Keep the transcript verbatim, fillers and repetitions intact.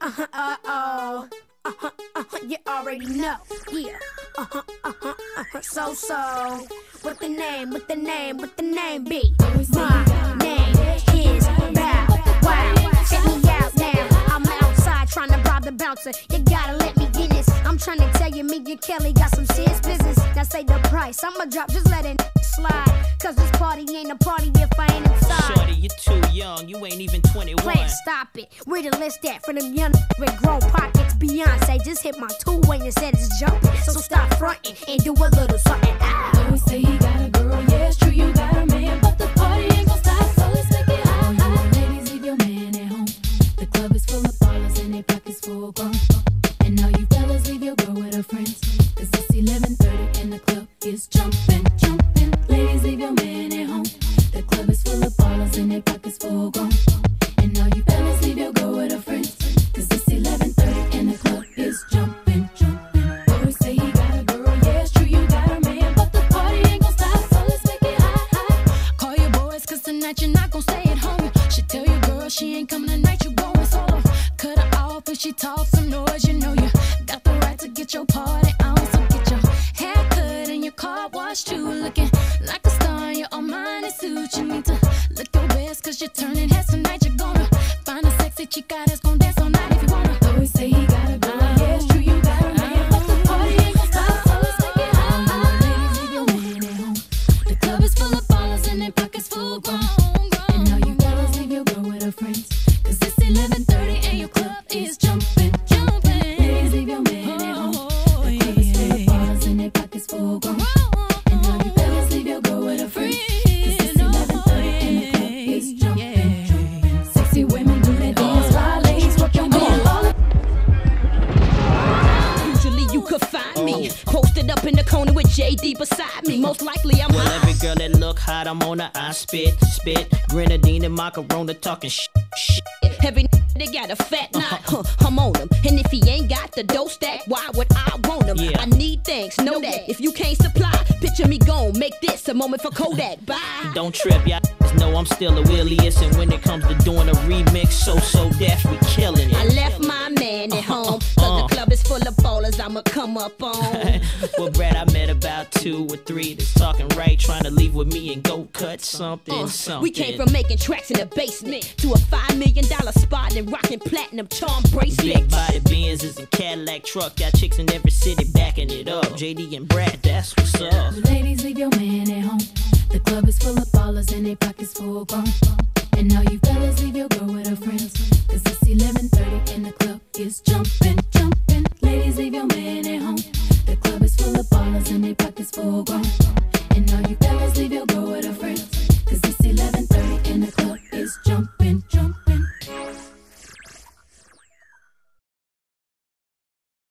Uh-huh, uh-oh. Uh-huh, uh-huh, you already know. Yeah. Uh-huh, uh-huh, uh-huh. So, so. What the name, what the name, what the name be? My name is Bow Wow. Check me out now. I'm outside trying to rob the bouncer. You gotta let me get this. I'm trying to tell you, me and Kelly got some serious business. Now say the price. I'ma drop, just let it slide. Cause this party ain't a party if I ain't inside. Shorty, you too young, you ain't even twenty-one. Plan, stop it, where the list at? For them young with grown pockets. Beyonce just hit my two when you said it's jumping. So stop fronting and do a little something. Ah. Always say he got a girl, yeah, it's true, you got a man. But the party ain't gon' stop, so let's make it hot. All you old ladies, leave your man at home. The club is full of ballers and their pockets full of bum. And all you fellas, leave your girl with her friends. Cause it's eleven thirty and the club is jumping, jumping. Ladies, leave your man at home. The club is full of ballers and their pockets full of gold. And all you fellas, leave your girl with her friends. Cause it's eleven thirty and the club is jumping, jumping. Always say he got a girl, yeah, it's true, you got a man. But the party ain't gon' stop, so let's make it hot, hot. Call your boys, cause tonight you're not gon' stay at home. She tell your girl she ain't coming tonight, you goin' solo. Cut her off if she talks some noise, you know you got the right to get your party on. So get your hair cut and your car washed, you looking like a star in your own mind and suit. You need to look your best cause you're turning heads tonight. You're gonna find a sexy chica that's gonna dance all night if you wanna. Always say he got a girl, yeah, it's true, you got a man. But the party ain't gon' stop, so let's make it hot. All the ladies, leave your man at home. The club is full of ballers and their pockets full grown. And all you fellas, leave your girl with her friends. Cause it's eleven thirty and your club is jumping, jumping. Ladies, leave your man at home. The club is full of ballers and their pockets full grown. Up in the corner with J D beside me, most likely I'm well, high. Every girl that look hot, I'm on her. I spit, spit, grenadine and macarona talking shit, shit. Every they got a fat knot, uh-huh. huh, I'm on him. And if he ain't got the dough stack, why would I want him? Yeah. I need things, know that. If you can't supply, picture me gone. Make this a moment for Kodak, bye. Don't trip, y'all know I'm still the williest. And when it comes to doing a remix, So So Def, we killing it. I left my man at home, uh-huh, uh-huh. Cause the club is full of ballers I'ma come up on. Well, Brad, I met about two or three that's talking right, trying to leave with me and go cut something, uh, something. We came from making tracks in the basement to a five million dollar spot and rocking platinum charm bracelet. Big body Benz is a Cadillac truck, got chicks in every city backing it up. J D and Brad, that's what's up. Ladies, leave your man at home. The club is full of ballers and their pockets full grown. And all you fellas, leave your girl with her friends. Cause it's eleven thirty and the club is jumping, jumping. Ladies, leave your man at home. The club is full of ballers and their pockets full grown. And all you fellas, leave your